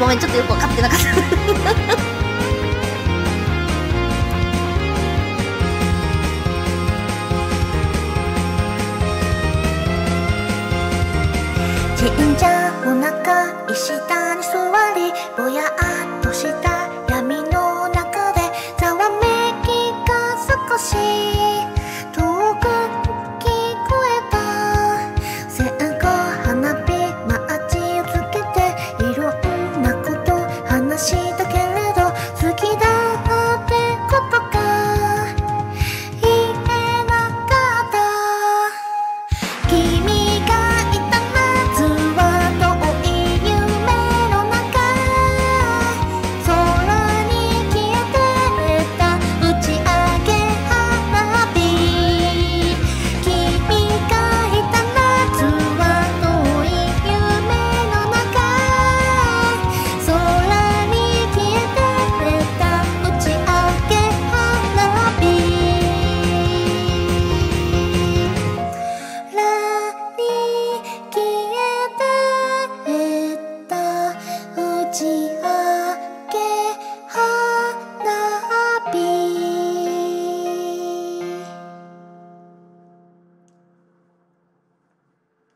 ごめん、ちょっとよく分かってなかった